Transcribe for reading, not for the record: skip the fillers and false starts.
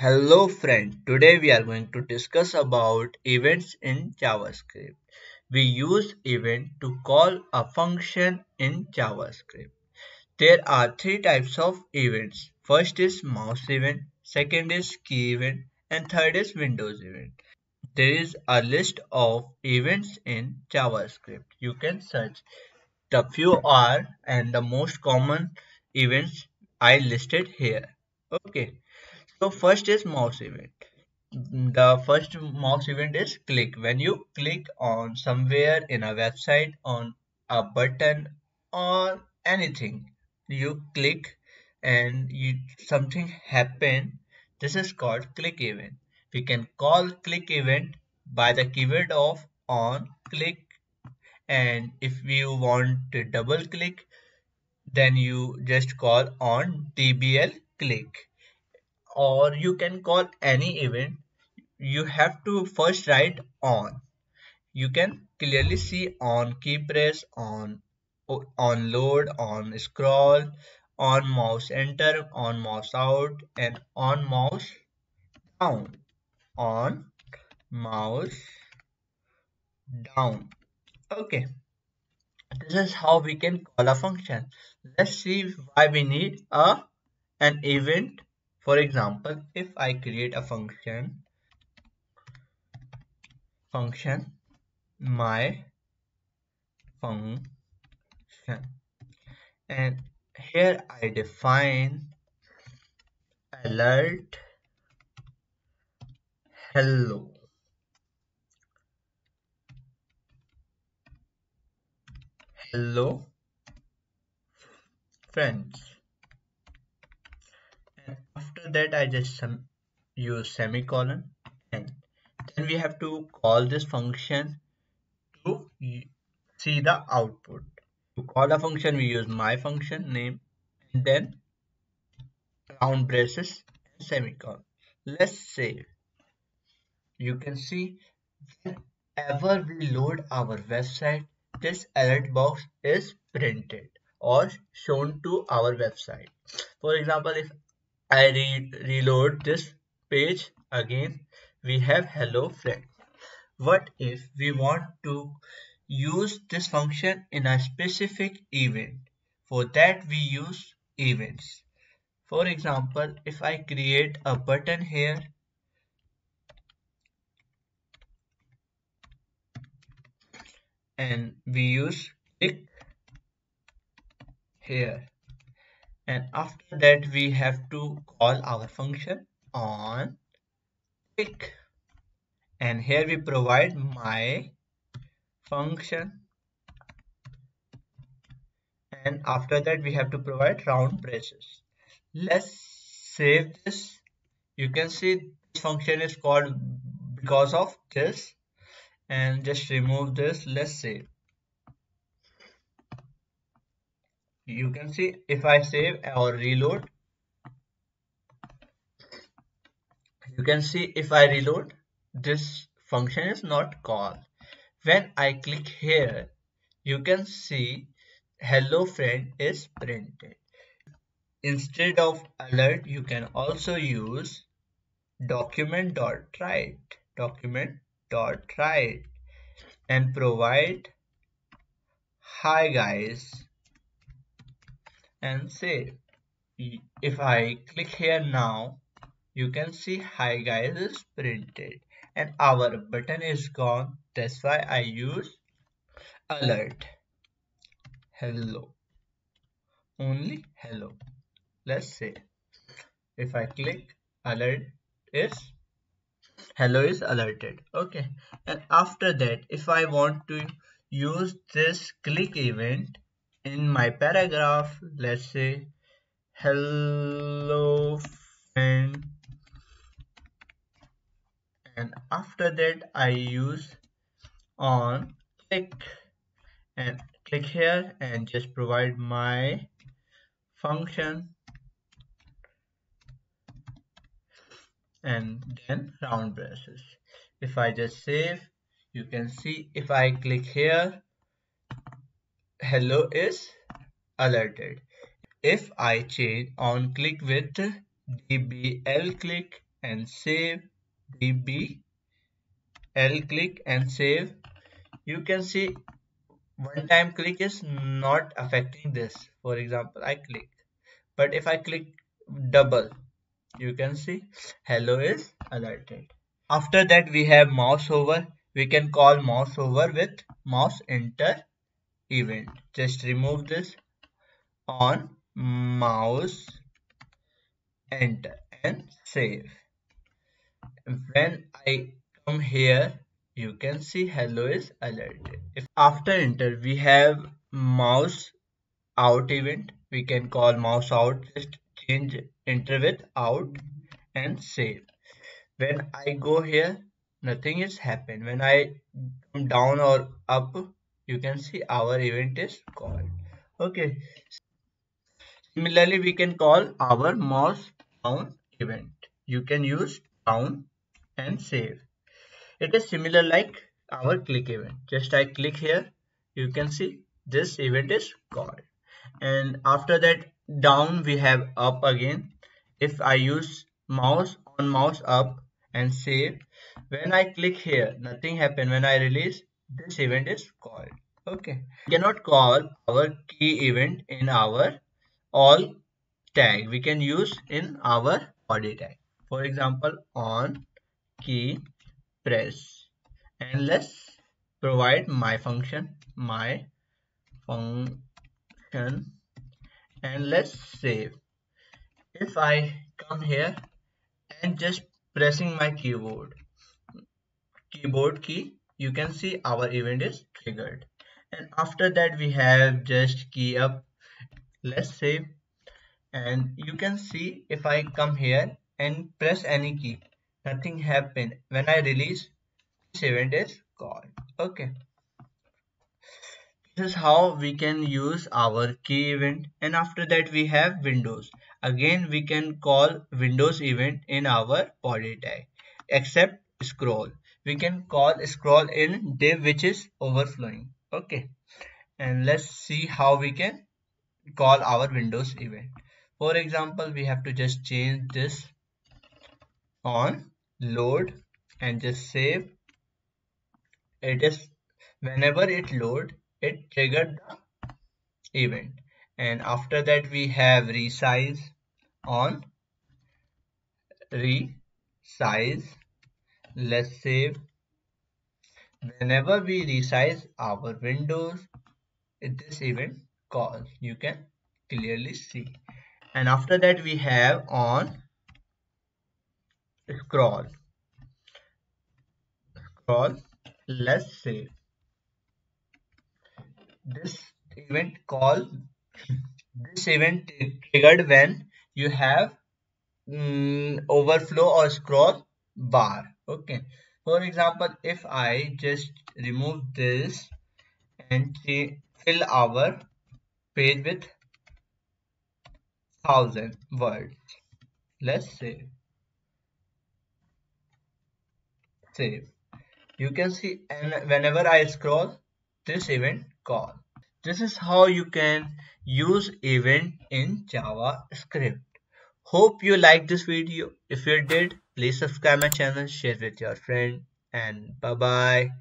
Hello friend, today we are going to discuss about events in JavaScript. We use event to call a function in JavaScript. There are three types of events. First is mouse event, second is key event, and third is Windows event. There is a list of events in JavaScript. You can search. The few are and the most common events I listed here. Okay. So first is mouse event. The first mouse event is click. When you click on somewhere in a website, on a button or anything, you click and something happen. This is called click event. We can call click event by the keyword of on click, and if you want to double click, then you just call on dbl click. Or you can call any event. You have to first write on. You can clearly see on key press, on load, on scroll, on mouse enter, on mouse out, and on mouse down. On mouse down. Okay. This is how we can call a function. Let's see why we need an event. For example, if I create a function my function, and here I define alert hello. Hello friends. After that, I just use semicolon, and then we have to call this function to see the output. To call a function, we use my function name and then round braces and semicolon. Let's save. You can see whenever we load our website, this alert box is printed or shown to our website. For example, if I reload this page again, we have hello friend. What if we want to use this function in a specific event? For that we use events. For example, if I create a button here, and we use click here. And after that, we have to call our function on click. And here we provide my function. And after that, we have to provide round braces. Let's save this. You can see this function is called because of this. And just remove this. Let's save. You can see if I save or reload, you can see if I reload, this function is not called. When I click here, you can see hello friend is printed. Instead of alert, you can also use document.write and provide hi guys. And save. If I click here now, you can see hi guys is printed and our button is gone. That's why I use alert hello, only hello. Let's save. If I click, alert is hello is alerted. Okay, and after that, if I want to use this click event in my paragraph, let's say hello friend, and after that I use on click and click here and just provide my function and then round braces. If I just save, you can see if I click here, hello is alerted. If I change on click with dbl click, and save dbl. Click and save. You can see one time click is not affecting this. For example, I click, but if I click double, you can see hello is alerted. After that, we have mouse over. We can call mouse over with mouse enter event. Just remove this on mouse enter and save. When I come here, you can see hello is alerted. If after enter we have mouse out event, we can call mouse out. Just change enter with out and save. When I go here, nothing is happened. When I come down or up, you can see our event is called. Okay. Similarly, we can call our mouse down event. You can use down and save. It is similar like our click event. Just I click here, you can see this event is called. And after that down we have up again. If I use mouse on mouse up and save, when I click here, nothing happened. When I release, this event is called. Okay. We cannot call our key event in our all tag. We can use in our body tag. For example, on key press, and let's provide my function and let's save. If I come here and just pressing my keyboard key, you can see our event is triggered. And after that we have just key up. Let's save. And you can see if I come here and press any key, nothing happened. When I release, this event is called. Okay. This is how we can use our key event. And after that we have windows. Again we can call windows event in our body tag, except scroll. We can call scroll in div which is overflowing. Okay. And let's see how we can call our windows event. For example, we have to just change this on load and just save. It is whenever it load, it triggered the event. And after that we have resize on resize. Let's save. Whenever we resize our windows, this event calls. You can clearly see. And after that we have on scroll. Let's save. This event triggered when you have overflow or scroll bar. Okay. For example, if I just remove this and fill our page with 1000 words. Let's save. You can see, and whenever I scroll, this event call. This is how you can use event in JavaScript. Hope you liked this video. If you did, please subscribe my channel, share with your friend, and bye bye.